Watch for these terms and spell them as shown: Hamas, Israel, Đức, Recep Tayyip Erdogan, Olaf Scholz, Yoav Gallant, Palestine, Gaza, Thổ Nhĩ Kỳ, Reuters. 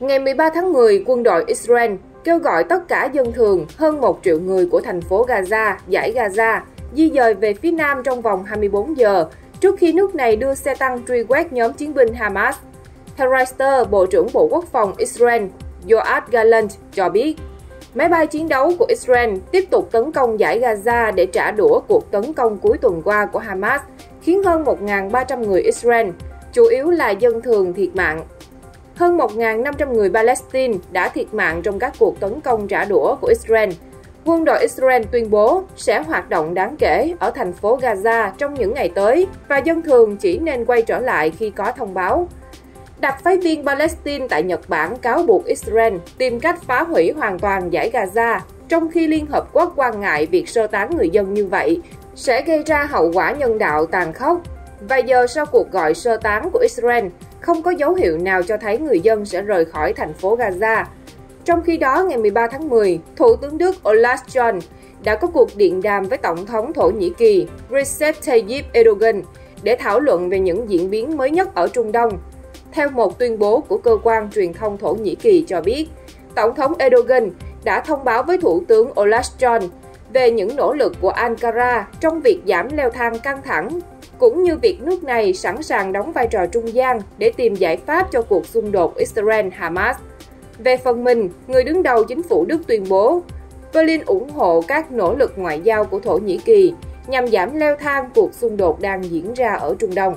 Ngày 13 tháng 10, quân đội Israel kêu gọi tất cả dân thường hơn 1 triệu người của thành phố Gaza, dải Gaza, di dời về phía nam trong vòng 24 giờ, trước khi nước này đưa xe tăng truy quét nhóm chiến binh Hamas. Theo Reuters, Bộ trưởng Bộ Quốc phòng Israel Yoav Gallant cho biết, máy bay chiến đấu của Israel tiếp tục tấn công dải Gaza để trả đũa cuộc tấn công cuối tuần qua của Hamas, khiến hơn 1.300 người Israel, chủ yếu là dân thường, thiệt mạng. Hơn 1.500 người Palestine đã thiệt mạng trong các cuộc tấn công trả đũa của Israel. Quân đội Israel tuyên bố sẽ hoạt động đáng kể ở thành phố Gaza trong những ngày tới và dân thường chỉ nên quay trở lại khi có thông báo. Đặc phái viên Palestine tại Nhật Bản cáo buộc Israel tìm cách phá hủy hoàn toàn dải Gaza, trong khi Liên Hợp Quốc quan ngại việc sơ tán người dân như vậy sẽ gây ra hậu quả nhân đạo tàn khốc. Vài giờ sau cuộc gọi sơ tán của Israel, không có dấu hiệu nào cho thấy người dân sẽ rời khỏi thành phố Gaza. Trong khi đó, ngày 13 tháng 10, Thủ tướng Đức Olaf Scholz đã có cuộc điện đàm với Tổng thống Thổ Nhĩ Kỳ Recep Tayyip Erdogan để thảo luận về những diễn biến mới nhất ở Trung Đông. Theo một tuyên bố của cơ quan truyền thông Thổ Nhĩ Kỳ cho biết, Tổng thống Erdogan đã thông báo với Thủ tướng Olaf Scholz về những nỗ lực của Ankara trong việc giảm leo thang căng thẳng, cũng như việc nước này sẵn sàng đóng vai trò trung gian để tìm giải pháp cho cuộc xung đột Israel-Hamas. Về phần mình, người đứng đầu chính phủ Đức tuyên bố, Berlin ủng hộ các nỗ lực ngoại giao của Thổ Nhĩ Kỳ nhằm giảm leo thang cuộc xung đột đang diễn ra ở Trung Đông.